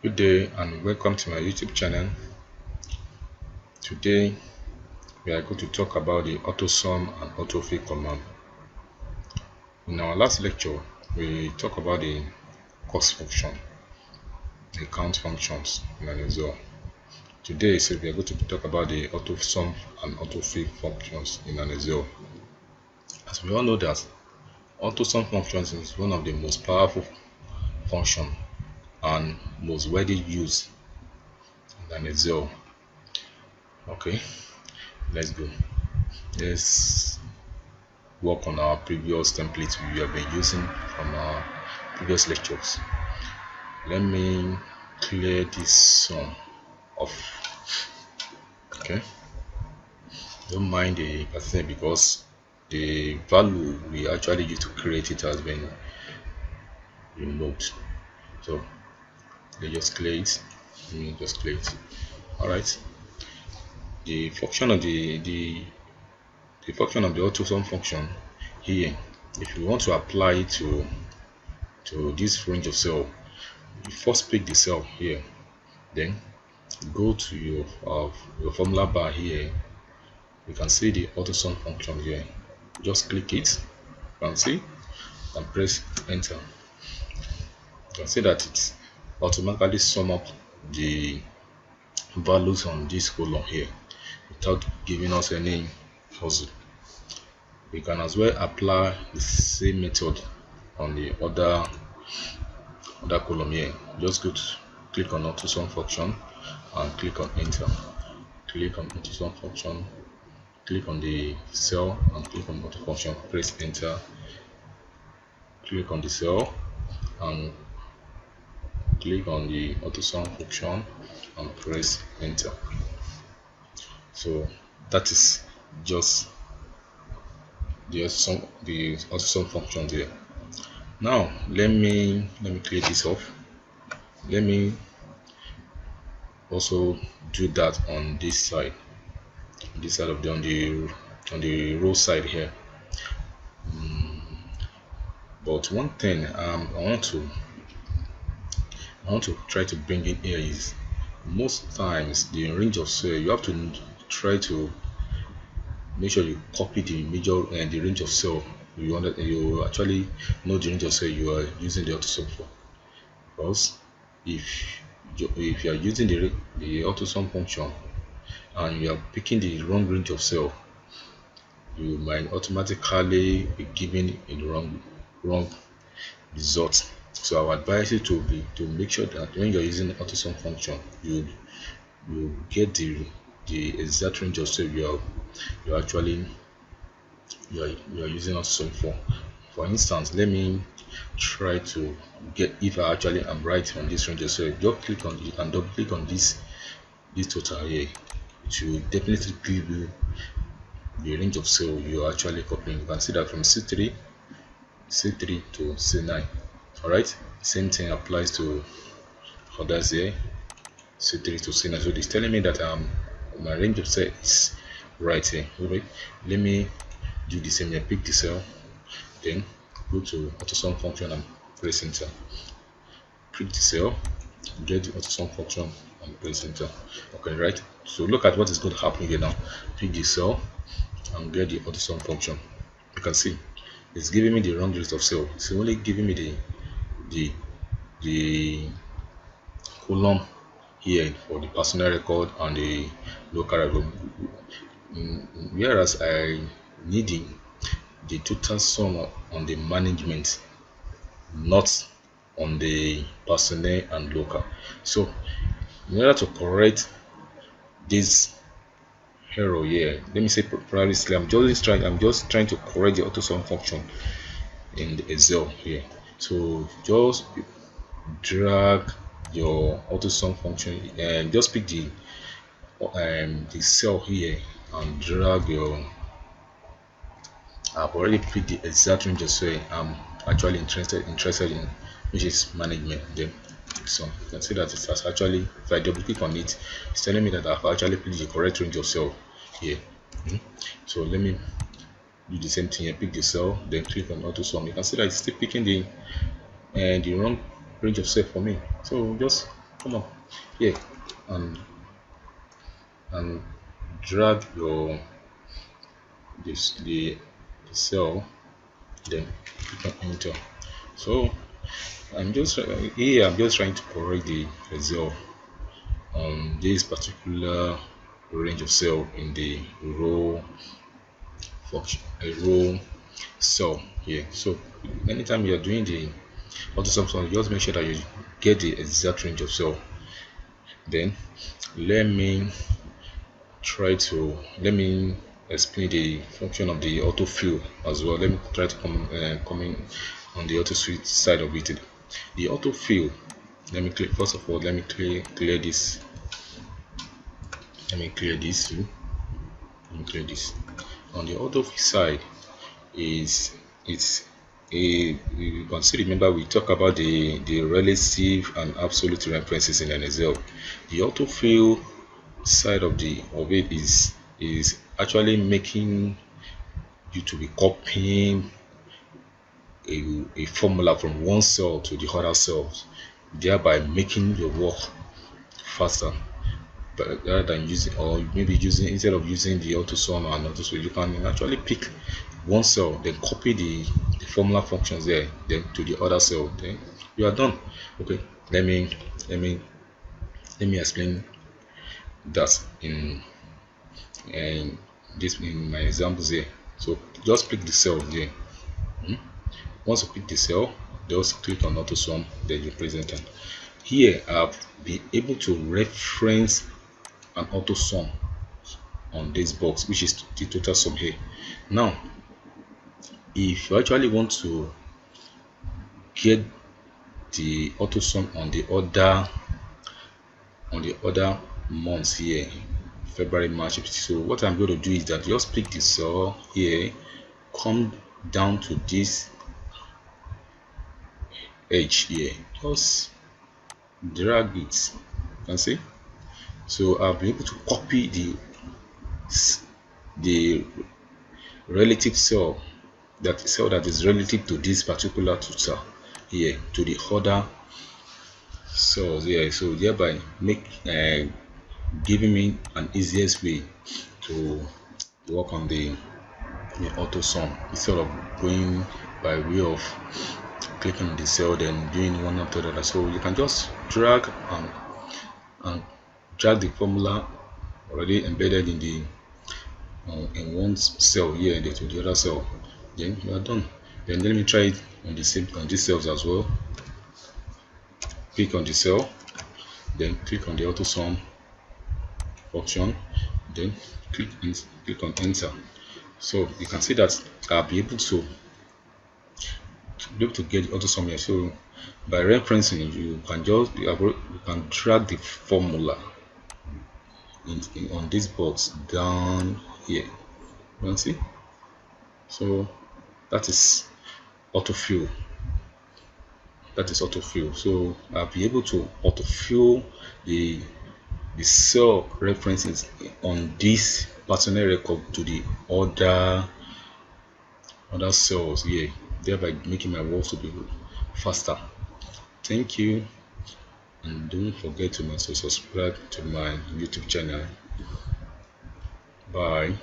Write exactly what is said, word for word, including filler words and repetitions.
Good day and welcome to my YouTube channel. Today we are going to talk about the AutoSum and AutoFill command. In our last lecture we talked about the cost function, the count functions, and result. Today so we are going to talk about the AutoSum and AutoFill functions in an Excel. As we all know that AutoSum functions is one of the most powerful functions and most widely used than Excel. Okay, let's go. Let's work on our previous templates we have been using from our previous lectures. Let me clear this sum off. Okay, don't mind the percent because the value we actually used to create it has been removed. So they just clear it. Let me just clear it. All right. The function of the the the function of the AutoSum function here. If you want to apply it to to this range of cell, you first pick the cell here, then go to your uh, your formula bar here. You can see the AutoSum function here. Just click it. You can see and press enter. You can see that it's automatically sum up the values on this column here without giving us any puzzle. We can as well apply the same method on the other other column here. Just go to click on AutoSum function and click on enter. Click on AutoSum function, click on the cell and click on auto function, press enter, click on the cell and click on the AutoSum function and press enter. So that is just the AutoSum, the AutoSum function there. Now let me let me clear this off. Let me also do that on this side, this side of the on the on the row side here. Mm, but one thing um, I want to I want to try to bring in here is most times the range of cell you have to try to make sure you copy the major and uh, the range of cell you want to, you actually know the range of cell you are using the AutoSum for, because if you, if you are using the the AutoSum function and you are picking the wrong range of cell, you might automatically be given a wrong wrong result. So I would advise you to be to make sure that when you're using the AutoSum function, you you get the the exact range of cell you are you actually you are, you are using AutoSum for. For instance, let me try to get if I actually am right on this range of cell. Just click on it and double click on this this total here. It will definitely give you the range of cell you are actually copying. You can see that from C three, C three to C nine. Alright, same thing applies to others here, C three to C nine. So it's telling me that um my range of cell is right here. Okay, let me do the same here. Pick the cell, then go to AutoSum function and press enter. Pick the cell, get the AutoSum function and press enter. Okay, right. So look at what is going to happen here now. Pick the cell and get the AutoSum function. You can see it's giving me the wrong list of cell. It's only giving me the the the column here for the personal record and the local record, whereas I needing the total sum on the management, not on the personnel and local. So in order to correct this error here, let me say previously i'm just trying i'm just trying to correct the AutoSum function in the Excel here. So just drag your AutoSum function and just pick the um the cell here and drag your. I've already picked the exact range of cell I'm actually interested interested in, which is management. Then so you can see that it has actually, if I double click on it, it's telling me that I've actually picked the correct range of cell here. Mm-hmm. So let me do the same thing here. Pick the cell, then click on AutoSum. You can see that it's still picking the and uh, the wrong range of cell for me. So just come up here and and drag your this the cell, then click on enter. So I'm just here I'm just trying to correct the result on this particular range of cell in the row function, a row cell here. So anytime you're doing the AutoSum, just make sure that you get the exact range of cell. Then let me try to let me explain the function of the AutoFill as well. Let me try to come uh, coming on the auto suite side of it. The AutoFill, let me click first of all let me clear clear this let me clear this let me clear this on the AutoFill side is it's a you can still remember we talk about the the relative and absolute references in Excel. The AutoFill side of the of it is is actually making you to be copying a, a formula from one cell to the other cells, thereby making your work faster, but rather than using or maybe using instead of using the AutoSum and AutoSum, you can actually pick one cell, then copy the, the formula functions there, then to the other cell, then you are done. Okay, let me let me let me explain that in and this in my examples here. So just pick the cell there. Hmm? Once you pick the cell, just click on AutoSum, then you present it. Here I've been able to reference an AutoSum on this box, which is the total sum here. Now if you actually want to get the AutoSum on the other on the other months here, February, March. So what I'm going to do is that just pick this cell here, come down to this edge here, just drag it. You can see. So I'll be able to copy the the relative cell that cell that is relative to this particular total here to the other cells here. So thereby make uh, giving me an easiest way to work on the, the AutoSum instead of going by way of clicking on the cell then doing one after the other. So you can just drag and, and drag the formula already embedded in the uh, in one cell here to the other cell, then you are done. Then let me try it on the same on these cells as well. Click on the cell, then click on the AutoSum function, then click and click on enter. So you can see that I'll be able to be able to get the AutoSum here. So by referencing, you can just you can drag the formula in, in on this box down here. You can see. So that is AutoFill. That is AutoFill. So I'll be able to AutoFill the the cell references on this personal record to the other other cells here, thereby making my work to be faster. Thank you, and don't forget to subscribe to my YouTube channel. Bye.